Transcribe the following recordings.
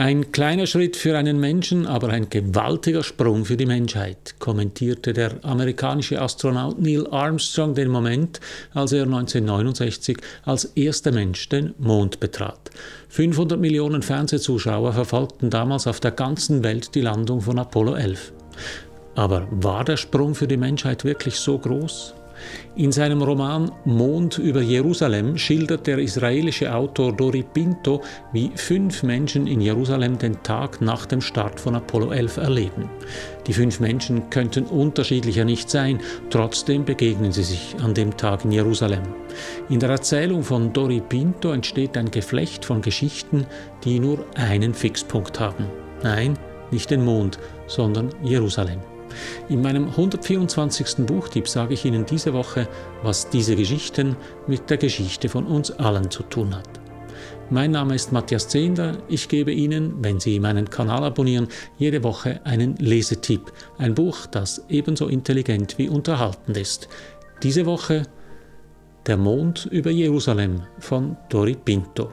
Ein kleiner Schritt für einen Menschen, aber ein gewaltiger Sprung für die Menschheit, kommentierte der amerikanische Astronaut Neil Armstrong den Moment, als er 1969 als erster Mensch den Mond betrat. 500 Millionen Fernsehzuschauer verfolgten damals auf der ganzen Welt die Landung von Apollo 11. Aber war der Sprung für die Menschheit wirklich so groß? In seinem Roman Mond über Jerusalem schildert der israelische Autor Dori Pinto, wie 5 Menschen in Jerusalem den Tag nach dem Start von Apollo 11 erleben. Die 5 Menschen könnten unterschiedlicher nicht sein, trotzdem begegnen sie sich an dem Tag in Jerusalem. In der Erzählung von Dori Pinto entsteht ein Geflecht von Geschichten, die nur einen Fixpunkt haben. Nein, nicht den Mond, sondern Jerusalem. In meinem 124. Buchtipp sage ich Ihnen diese Woche, was diese Geschichten mit der Geschichte von uns allen zu tun hat. Mein Name ist Matthias Zehnder. Ich gebe Ihnen, wenn Sie meinen Kanal abonnieren, jede Woche einen Lesetipp. Ein Buch, das ebenso intelligent wie unterhaltend ist. Diese Woche Der Mond über Jerusalem von Dori Pinto.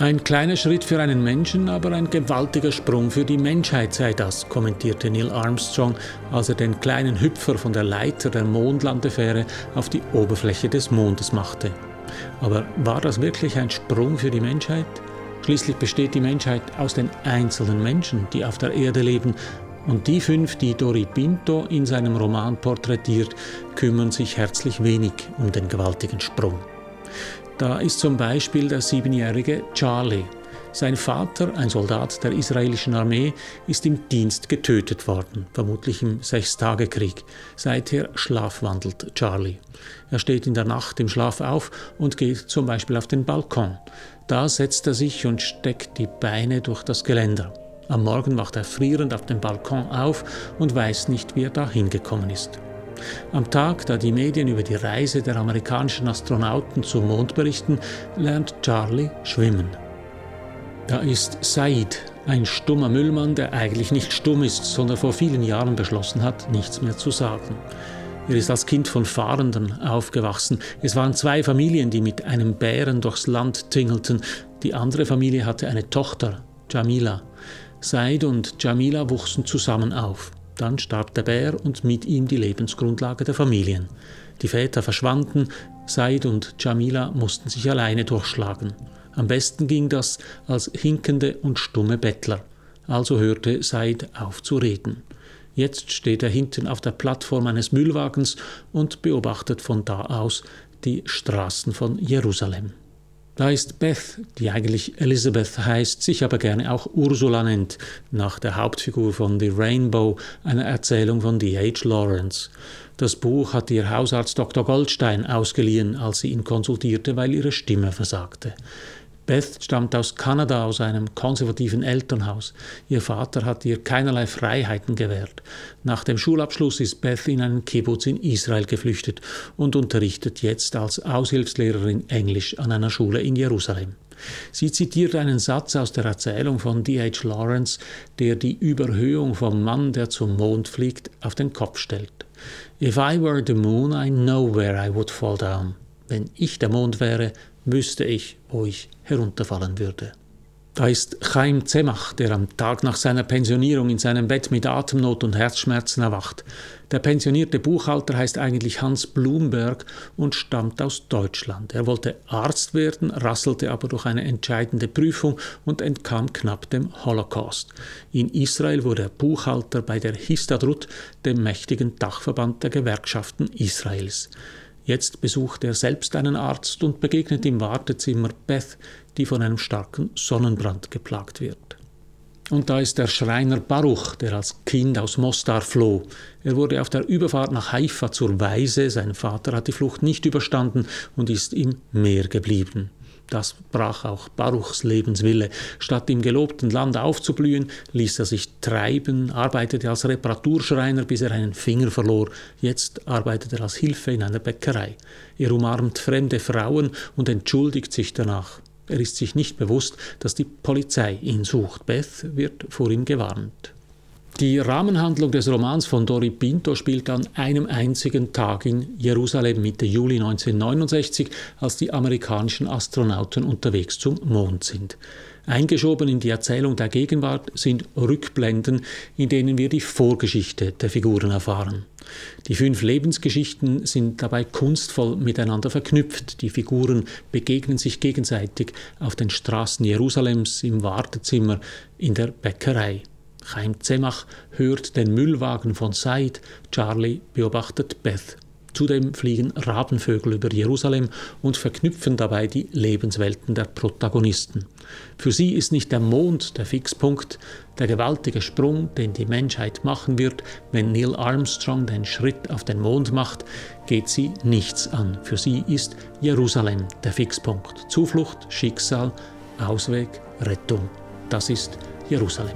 Ein kleiner Schritt für einen Menschen, aber ein gewaltiger Sprung für die Menschheit sei das, kommentierte Neil Armstrong, als er den kleinen Hüpfer von der Leiter der Mondlandefähre auf die Oberfläche des Mondes machte. Aber war das wirklich ein Sprung für die Menschheit? Schließlich besteht die Menschheit aus den einzelnen Menschen, die auf der Erde leben. Und die 5, die Dori Pinto in seinem Roman porträtiert, kümmern sich herzlich wenig um den gewaltigen Sprung. Da ist zum Beispiel der 7-jährige Charlie. Sein Vater, ein Soldat der israelischen Armee, ist im Dienst getötet worden, vermutlich im 6-Tage-Krieg. Seither schlafwandelt Charlie. Er steht in der Nacht im Schlaf auf und geht zum Beispiel auf den Balkon. Da setzt er sich und steckt die Beine durch das Geländer. Am Morgen wacht er frierend auf dem Balkon auf und weiß nicht, wie er da hingekommen ist. Am Tag, da die Medien über die Reise der amerikanischen Astronauten zum Mond berichten, lernt Charlie schwimmen. Da ist Said, ein stummer Müllmann, der eigentlich nicht stumm ist, sondern vor vielen Jahren beschlossen hat, nichts mehr zu sagen. Er ist als Kind von Fahrenden aufgewachsen. Es waren 2 Familien, die mit einem Bären durchs Land tingelten. Die andere Familie hatte eine Tochter, Jamila. Said und Jamila wuchsen zusammen auf. Dann starb der Bär und mit ihm die Lebensgrundlage der Familien. Die Väter verschwanden, Said und Jamila mussten sich alleine durchschlagen. Am besten ging das als hinkende und stumme Bettler. Also hörte Said auf zu reden. Jetzt steht er hinten auf der Plattform eines Müllwagens und beobachtet von da aus die Straßen von Jerusalem. Da ist Beth, die eigentlich Elizabeth heißt, sich aber gerne auch Ursula nennt, nach der Hauptfigur von The Rainbow, einer Erzählung von D. H. Lawrence. Das Buch hat ihr Hausarzt Dr. Goldstein ausgeliehen, als sie ihn konsultierte, weil ihre Stimme versagte. Beth stammt aus Kanada, aus einem konservativen Elternhaus. Ihr Vater hat ihr keinerlei Freiheiten gewährt. Nach dem Schulabschluss ist Beth in einen Kibbutz in Israel geflüchtet und unterrichtet jetzt als Aushilfslehrerin Englisch an einer Schule in Jerusalem. Sie zitiert einen Satz aus der Erzählung von D. H. Lawrence, der die Überhöhung vom Mann, der zum Mond fliegt, auf den Kopf stellt. "If I were the moon, I know where I would fall down." Wenn ich der Mond wäre, wüsste ich, wo ich herunterfallen würde. Da ist Chaim Zemach, der am Tag nach seiner Pensionierung in seinem Bett mit Atemnot und Herzschmerzen erwacht. Der pensionierte Buchhalter heißt eigentlich Hans Blumberg und stammt aus Deutschland. Er wollte Arzt werden, rasselte aber durch eine entscheidende Prüfung und entkam knapp dem Holocaust. In Israel wurde er Buchhalter bei der Histadrut, dem mächtigen Dachverband der Gewerkschaften Israels. Jetzt besucht er selbst einen Arzt und begegnet im Wartezimmer Beth, die von einem starken Sonnenbrand geplagt wird. Und da ist der Schreiner Baruch, der als Kind aus Mostar floh. Er wurde auf der Überfahrt nach Haifa zur Waise, sein Vater hat die Flucht nicht überstanden und ist im Meer geblieben. Das brach auch Baruchs Lebenswille. Statt im gelobten Land aufzublühen, ließ er sich treiben, arbeitete als Reparaturschreiner, bis er einen Finger verlor. Jetzt arbeitet er als Hilfe in einer Bäckerei. Er umarmt fremde Frauen und entschuldigt sich danach. Er ist sich nicht bewusst, dass die Polizei ihn sucht. Beth wird vor ihm gewarnt. Die Rahmenhandlung des Romans von Dori Pinto spielt an einem einzigen Tag in Jerusalem Mitte Juli 1969, als die amerikanischen Astronauten unterwegs zum Mond sind. Eingeschoben in die Erzählung der Gegenwart sind Rückblenden, in denen wir die Vorgeschichte der Figuren erfahren. Die 5 Lebensgeschichten sind dabei kunstvoll miteinander verknüpft. Die Figuren begegnen sich gegenseitig auf den Straßen Jerusalems, im Wartezimmer, in der Bäckerei. Chaim Zemach hört den Müllwagen von Said, Charlie beobachtet Beth. Zudem fliegen Rabenvögel über Jerusalem und verknüpfen dabei die Lebenswelten der Protagonisten. Für sie ist nicht der Mond der Fixpunkt, der gewaltige Sprung, den die Menschheit machen wird, wenn Neil Armstrong den Schritt auf den Mond macht, geht sie nichts an. Für sie ist Jerusalem der Fixpunkt. Zuflucht, Schicksal, Ausweg, Rettung. Das ist Jerusalem.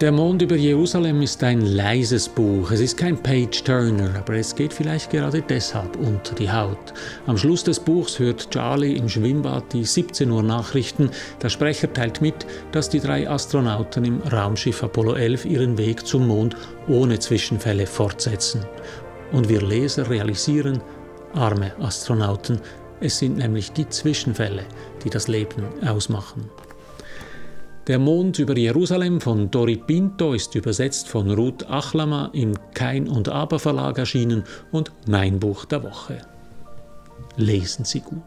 Der Mond über Jerusalem ist ein leises Buch, es ist kein Page-Turner, aber es geht vielleicht gerade deshalb unter die Haut. Am Schluss des Buchs hört Charlie im Schwimmbad die 17 Uhr Nachrichten. Der Sprecher teilt mit, dass die 3 Astronauten im Raumschiff Apollo 11 ihren Weg zum Mond ohne Zwischenfälle fortsetzen. Und wir Leser realisieren, arme Astronauten, es sind nämlich die Zwischenfälle, die das Leben ausmachen. Der Mond über Jerusalem von Dori Pinto ist übersetzt von Ruth Achlama, im Kein und Aber Verlag erschienen und mein Buch der Woche. Lesen Sie gut.